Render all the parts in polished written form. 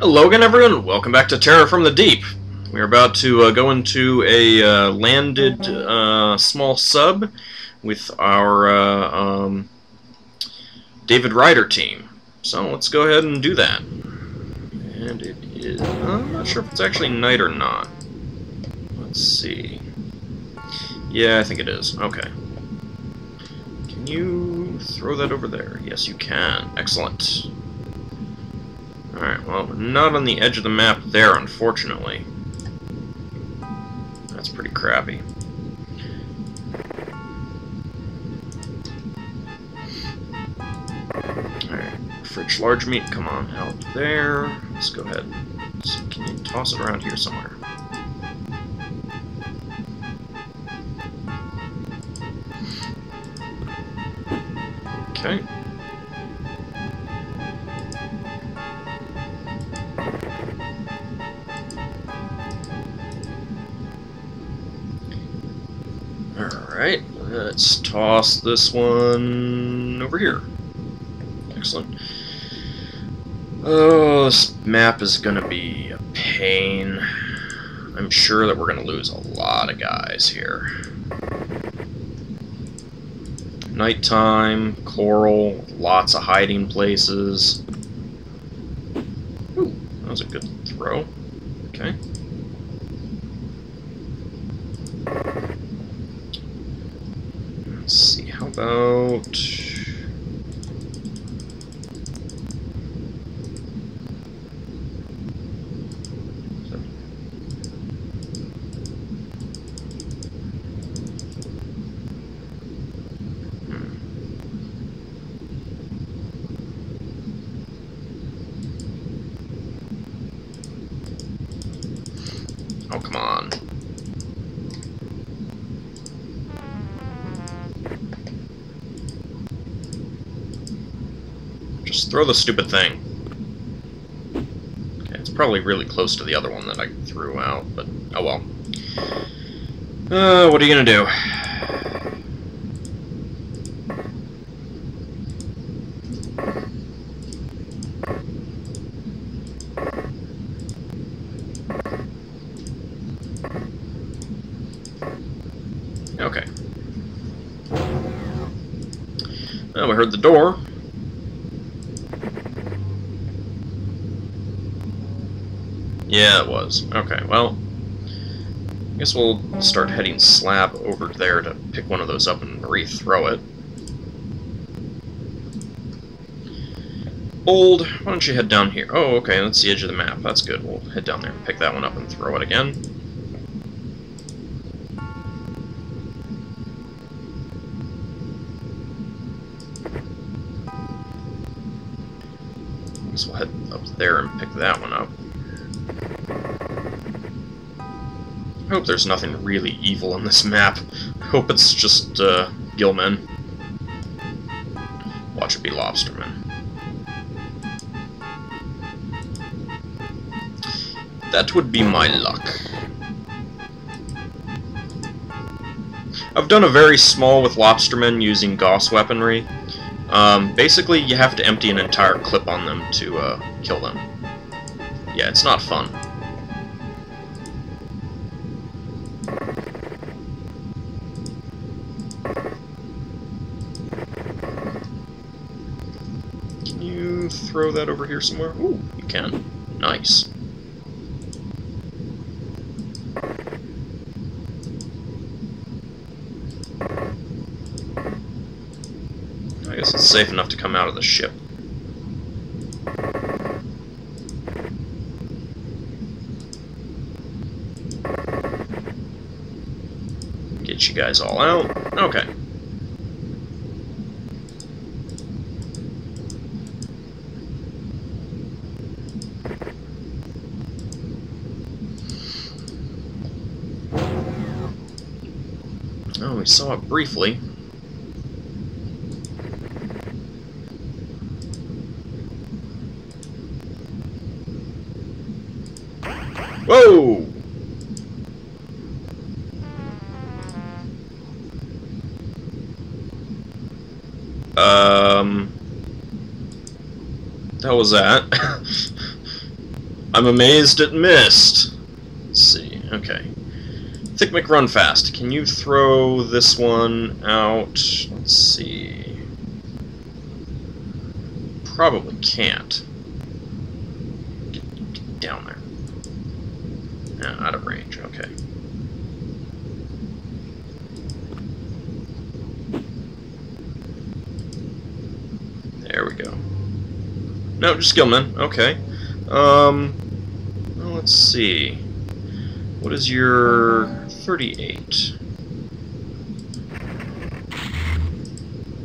Hello again, everyone. Welcome back to Terror from the Deep. We're about to go into a landed small sub with our David Ryder team. So let's go ahead and do that. And it is... I'm not sure if it's actually night or not. Let's see. Yeah, I think it is. Okay. Can you throw that over there? Yes, you can. Excellent. Alright, well, we're not on the edge of the map there, unfortunately. That's pretty crappy. Alright, fridge large meat, come on, help there. Let's go ahead. So can you toss it around here somewhere? Okay. Alright, let's toss this one over here. Excellent. Oh, this map is going to be a pain. I'm sure that we're going to lose a lot of guys here. Nighttime, coral, lots of hiding places. Ooh, that was a good throw. Okay. About Oh, come on. Throw the stupid thing. Okay, it's probably really close to the other one that I threw out, but oh well. What are you gonna do? Okay. Oh, we heard the door. Yeah, it was. Okay, well, I guess we'll start heading slab over there to pick one of those up and rethrow it. Bold, why don't you head down here? Oh, okay, that's the edge of the map. That's good. We'll head down there and pick that one up and throw it again. I guess we'll head up there and pick that one up. I hope there's nothing really evil in this map. I hope it's just gillmen. Watch it be lobstermen. That would be my luck. I've done a very small with lobstermen using Gauss weaponry. Basically, you have to empty an entire clip on them to kill them. Yeah, it's not fun. Throw that over here somewhere. Ooh, you can. Nice. I guess it's safe enough to come out of the ship. Get you guys all out. Okay. We saw it briefly. Whoa! That was that. I'm amazed it missed. Let's see. Okay. Thick McRunfast, can you throw this one out? Let's see. Probably can't. Get down there. No, out of range. Okay. There we go. No, just skill men. Okay. Well, let's see. What is your 38?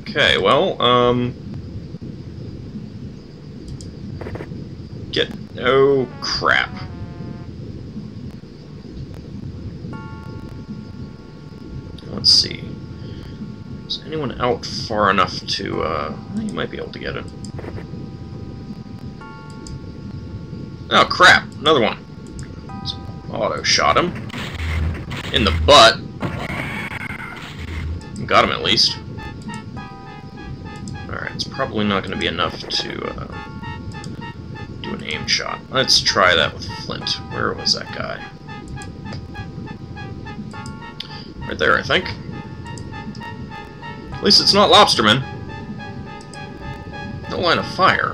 Okay, well, get... oh, crap. Let's see. Is anyone out far enough to, you might be able to get it. Oh, crap. Another one. Auto-shot him. In the butt. Got him, at least. Alright, it's probably not going to be enough to do an aim shot. Let's try that with Flint. Where was that guy? Right there, I think. At least it's not Lobstermen. No line of fire.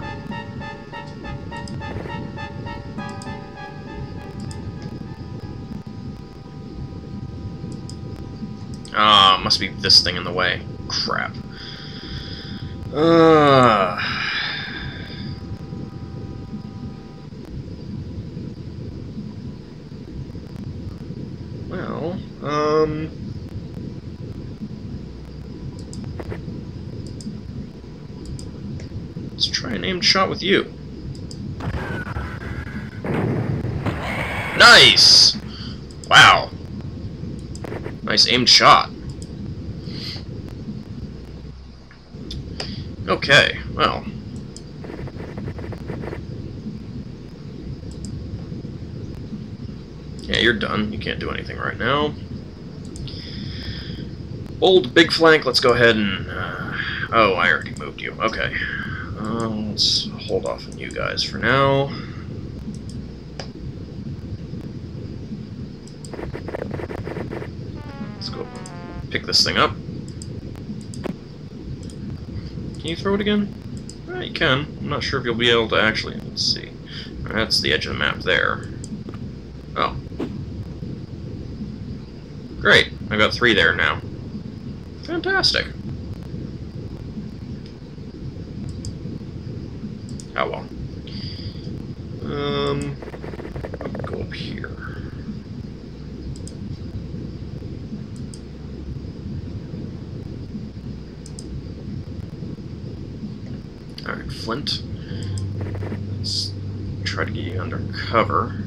Ah, must be this thing in the way. Crap. Well, let's try an aimed shot with you. Nice! Wow. Nice aimed shot. Okay, well. Yeah, you're done. You can't do anything right now. Bold Bigflank, let's go ahead and... oh, I already moved you. Okay. Let's hold off on you guys for now. Pick this thing up. Can you throw it again? Yeah, you can. I'm not sure if you'll be able to actually... let's see. That's the edge of the map there. Oh. Great. I've got 3 there now. Fantastic. Oh well. I'll go up here. Alright, Flint. Let's try to get you under cover.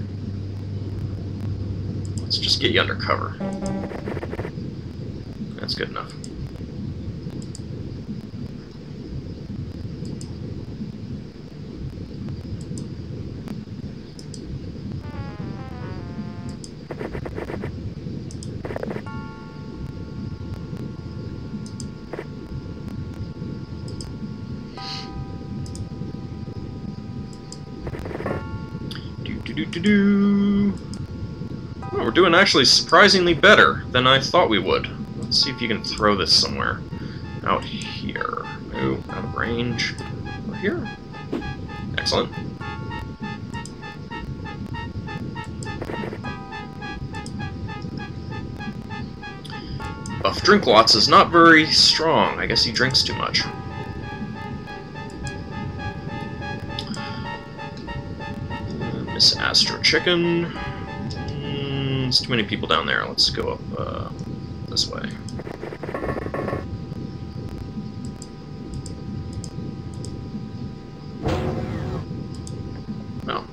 Let's just get you under cover. That's good enough. Well, we're doing actually surprisingly better than I thought we would. Let's see if you can throw this somewhere. Out here. Oh, out of range. Over here. Excellent. Buff Drinklots is not very strong. I guess he drinks too much. Miss Astro Chicken. There's too many people down there. Let's go up this way. Well,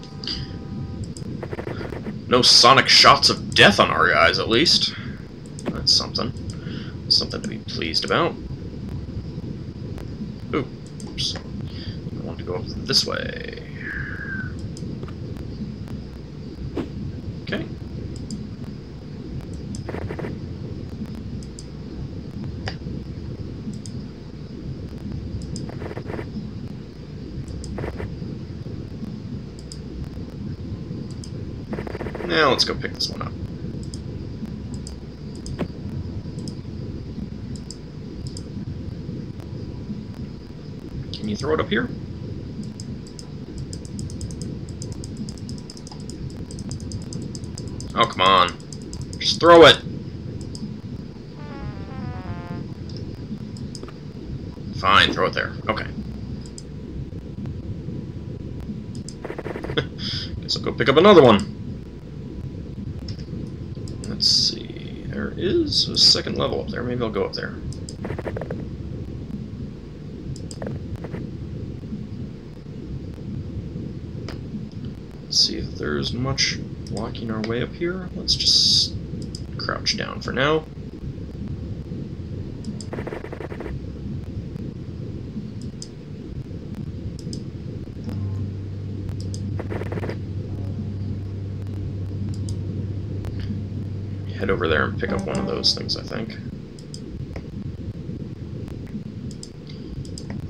no sonic shots of death on our guys, at least. That's something. Something to be pleased about. Oops. I want to go up this way. Okay. Now let's go pick this one up. Can you throw it up here? Oh, come on. Just throw it! Fine, throw it there. Okay. Guess I'll go pick up another one. Let's see. There is a second level up there. Maybe I'll go up there. Let's see if there's much blocking our way up here. Let's just crouch down for now. Head over there and pick up one of those things, I think.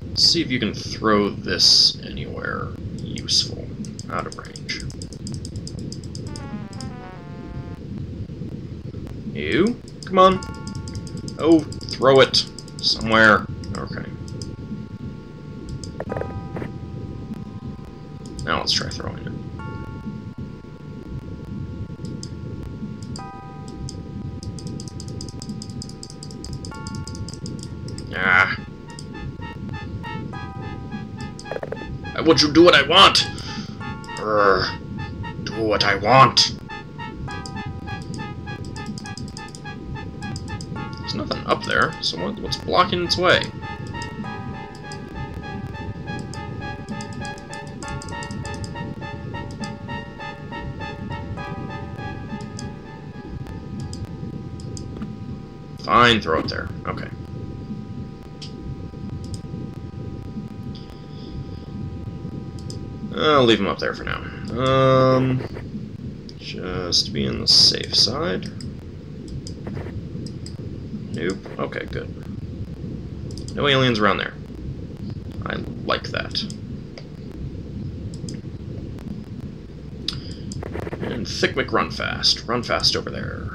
Let's see if you can throw this anywhere useful, out of range. You? Come on. Oh, throw it somewhere. Okay. Now let's try throwing it. Ah. I want you to do what I want! Do what I want! There's nothing up there, so what's blocking its way? Fine, throw it there. Okay. I'll leave them up there for now. Just to be on the safe side. Nope. Okay, good. No aliens around there. I like that. And Thick McRunfast. Run fast over there.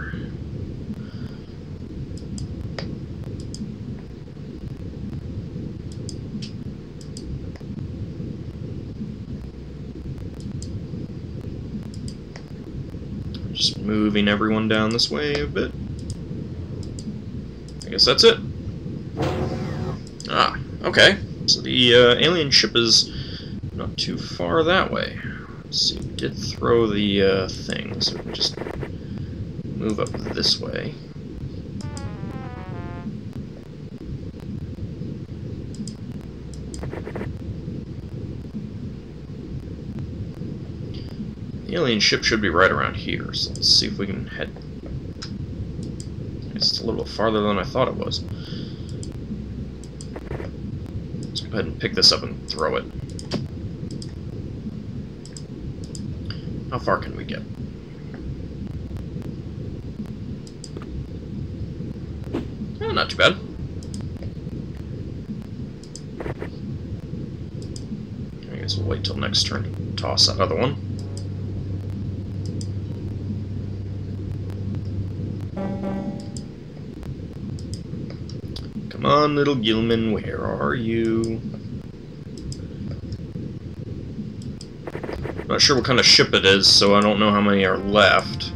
Just moving everyone down this way a bit. I guess that's it. Ah, okay. So the alien ship is not too far that way. Let's see, we did throw the thing, so we can just move up this way. Alien ship should be right around here, so let's see if we can head. It's a little farther than I thought it was. Let's go ahead and pick this up and throw it. How far can we get? Oh, not too bad. I guess we'll wait till next turn to toss that other one. Come on, little Gilman, where are you? I'm not sure what kind of ship it is, so I don't know how many are left.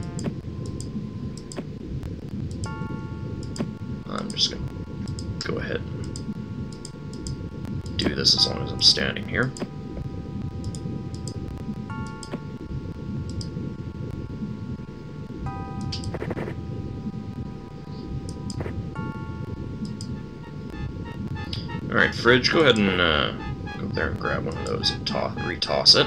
I'm just gonna go ahead and do this as long as I'm standing here. Alright, Fridge, go ahead and go up there and grab one of those and re-toss it.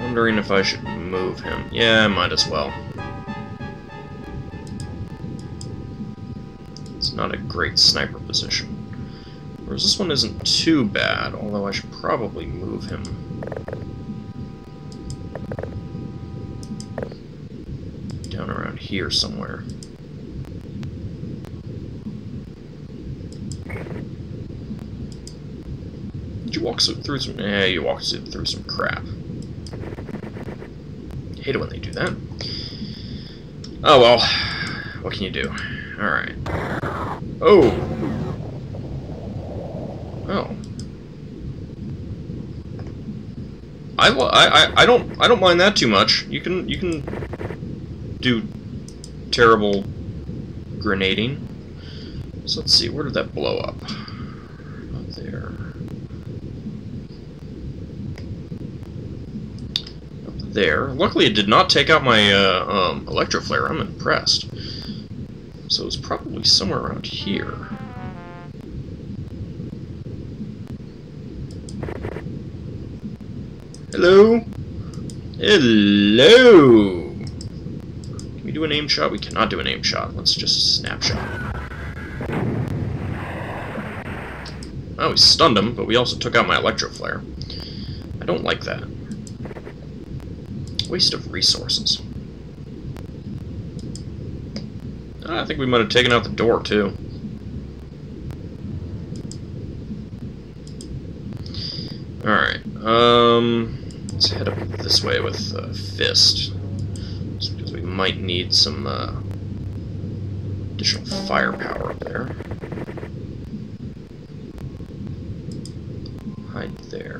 Wondering if I should move him. Yeah, might as well. It's not a great sniper position. Whereas this one isn't too bad, although I should probably move him. Down around here somewhere. Did you walk through some... eh, you walked through some crap. I hate it when they do that. Oh well. What can you do? Alright. Oh! Oh. I don't mind that too much. You can do terrible grenading. So let's see, where did that blow up? Up there. Up there. Luckily, it did not take out my electroflare. I'm impressed. So it's probably somewhere around here. Hello? Hello! Can we do an aim shot? We cannot do an aim shot. Let's just snapshot. Oh, we stunned him, but we also took out my electroflare. I don't like that. Waste of resources. I think we might have taken out the door, too. Alright, let's head up this way with Fist, just because we might need some additional firepower up there. Hide there.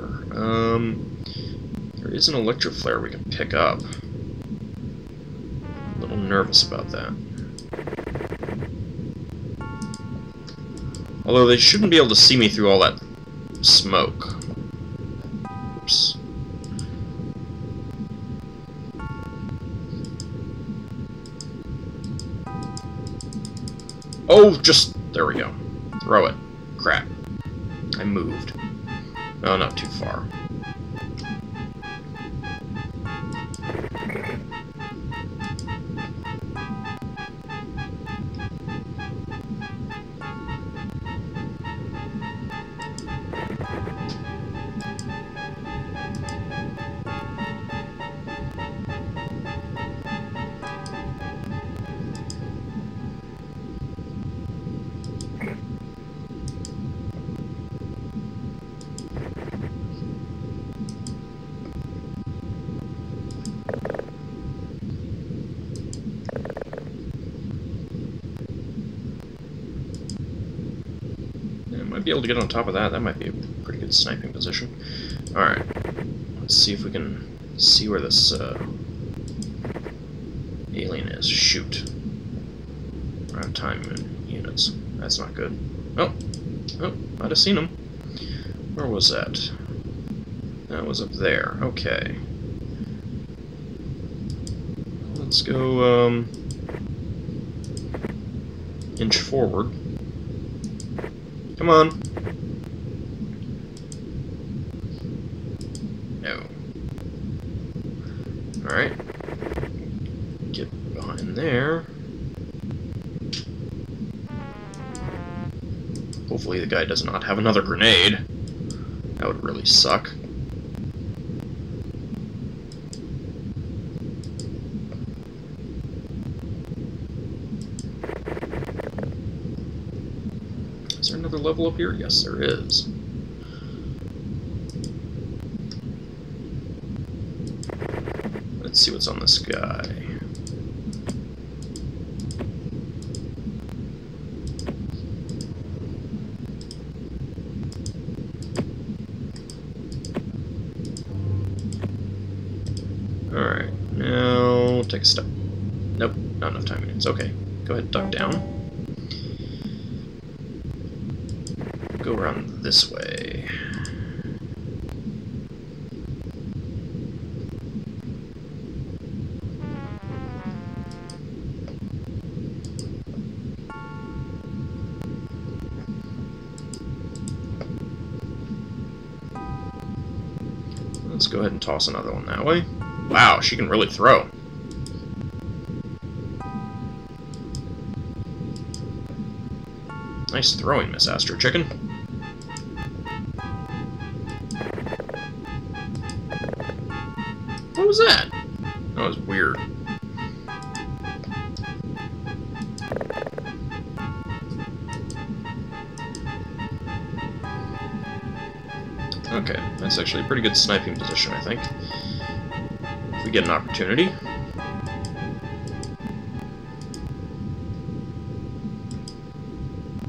There is an electroflare we can pick up. I'm a little nervous about that. Although they shouldn't be able to see me through all that smoke. Oops. Oh, just... there we go. Throw it. Crap. I moved. Oh, not too far. Be able to get on top of that. That might be a pretty good sniping position. All right, let's see if we can see where this alien is. Shoot, we're out of time in units. That's not good. Oh, oh, I'd have seen him. Where was that? That was up there. Okay, let's go inch forward. Come on. No. Alright. Get behind there. Hopefully the guy does not have another grenade. That would really suck. Level up here? Yes, there is. Let's see what's on this guy. Alright, now we'll take a step. Nope, not enough time minutes. Okay, go ahead, duck down. Go around this way. Let's go ahead and toss another one that way. Wow, she can really throw. Nice throwing, Miss Astro Chicken. What was that? That was weird. That's actually a pretty good sniping position, I think, if we get an opportunity.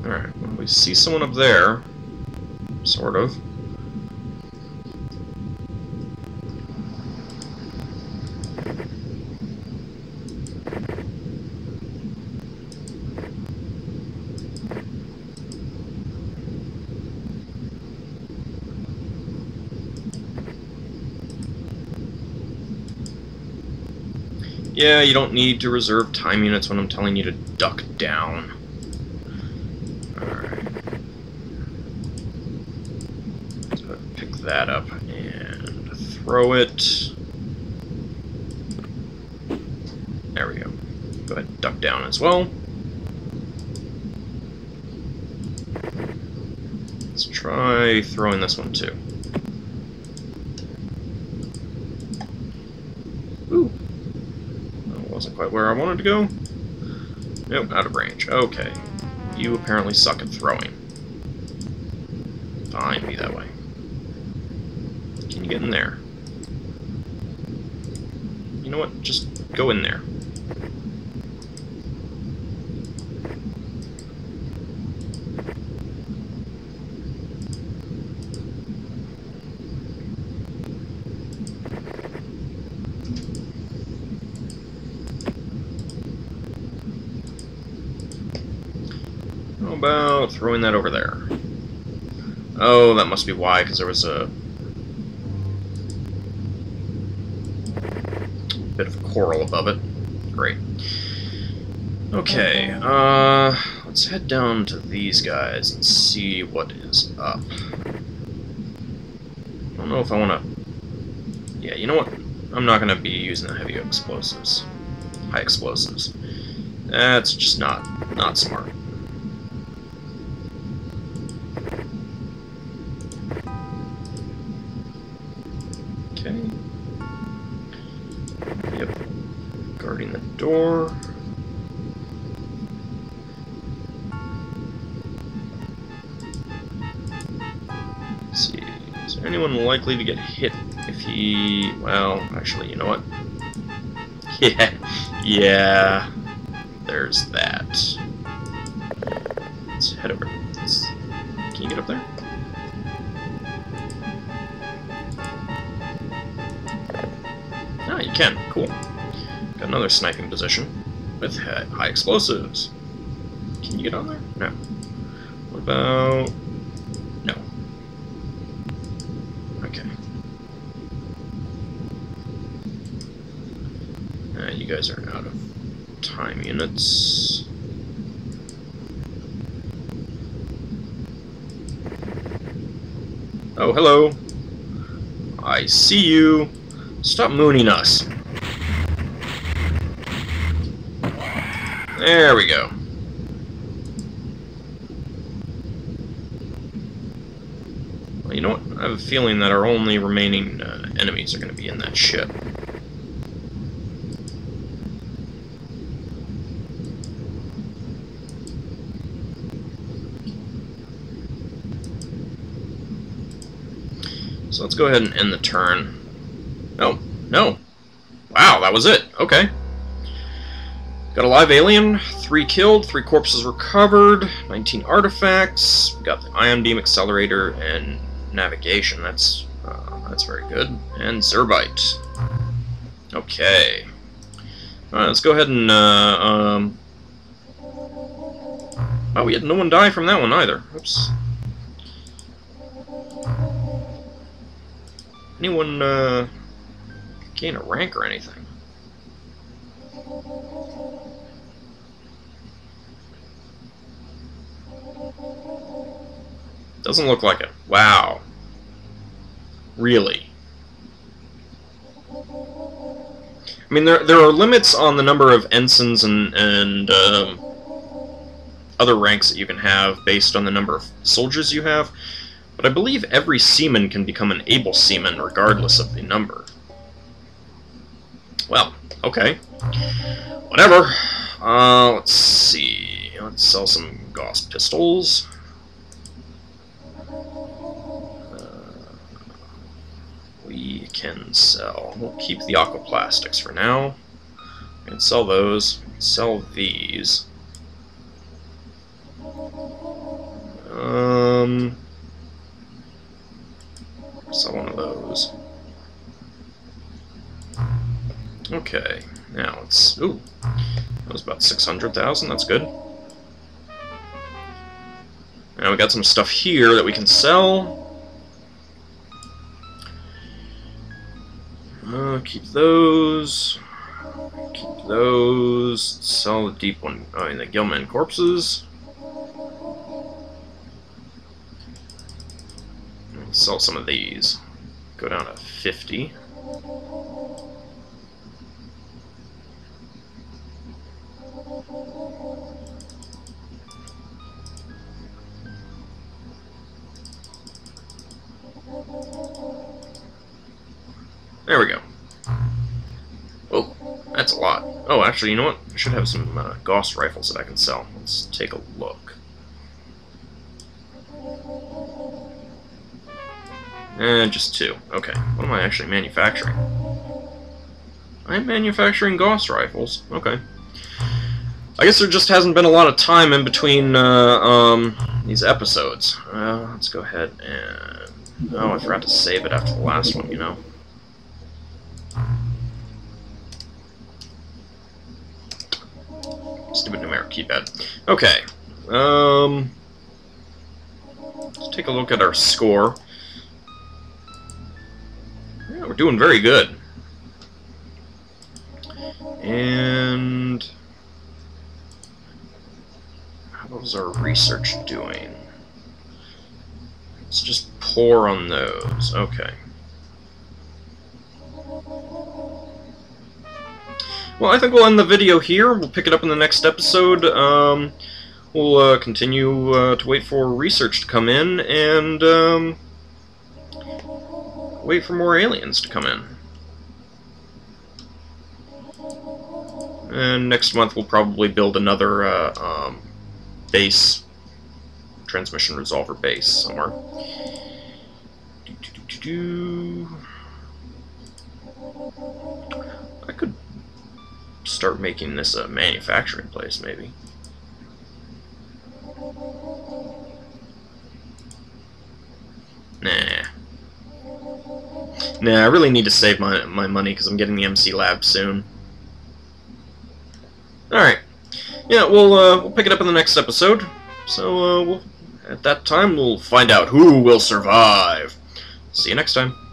Alright, when we see someone up there, sort of, yeah, you don't need to reserve time units when I'm telling you to duck down. Alright. So pick that up and throw it. There we go. Go ahead and duck down as well. Let's try throwing this one too. Wasn't quite where I wanted to go. Nope, out of range. Okay. You apparently suck at throwing. Fine, be that way. Can you get in there? You know what? Just go in there. About throwing that over there. Oh, that must be why, because there was a bit of coral above it. Great. Okay, let's head down to these guys and see what is up. I don't know if I want to... Yeah, you know what? I'm not going to be using the heavy explosives. High explosives. That's just not smart. Yep. Guarding the door. Let's see. Is there anyone likely to get hit if he... Well, actually, you know what? Yeah. Yeah. There's that. Let's head over. Can you get up there? You can. Cool. Got another sniping position with high explosives. Can you get on there? No. What about... No. Okay. You guys are out of time units. Oh, hello. I see you. Stop mooning us. There we go. Well, you know what? I have a feeling that our only remaining enemies are going to be in that ship. So let's go ahead and end the turn. Oh, no. Wow, that was it. Okay. Got a live alien, 3 killed, 3 corpses recovered, 19 artifacts, we got the ion beam accelerator and navigation. That's very good. And Zrbite. Okay. Alright, let's go ahead and... Oh, we had no one die from that one either. Oops. Anyone, gain a rank or anything? Doesn't look like it. Wow. Really? I mean, there are limits on the number of ensigns and other ranks that you can have based on the number of soldiers you have, but I believe every seaman can become an able seaman regardless of the number. Well, okay. Whatever. Let's see. Let's sell some Gauss pistols. sell. We'll keep the aquaplastics for now. And sell those. Sell these. Sell one of those. Okay. Now it's ooh. That was about 600,000. That's good. Now we got some stuff here that we can sell. Keep those. Keep those. Sell the deep one. I mean the Gillman corpses. And sell some of these. Go down to 50. There we go. Oh, that's a lot. Oh, actually, you know what? I should have some Gauss rifles that I can sell. Let's take a look. And just two. Okay. What am I actually manufacturing? I'm manufacturing Gauss rifles. Okay. I guess there just hasn't been a lot of time in between these episodes. Let's go ahead and... Oh, I forgot to save it after the last one, you know. Stupid numeric keypad. Okay. Let's take a look at our score. Yeah, we're doing very good. And... how's our research doing? Let's just pour on those. Okay. Well, I think we'll end the video here. We'll pick it up in the next episode. We'll continue to wait for research to come in and wait for more aliens to come in. And next month we'll probably build another base, transmission resolver base somewhere. I could start making this a manufacturing place, maybe. Nah, I really need to save my money because I'm getting the MC lab soon. Alright. Yeah, we'll pick it up in the next episode. So at that time, we'll find out who will survive. See you next time.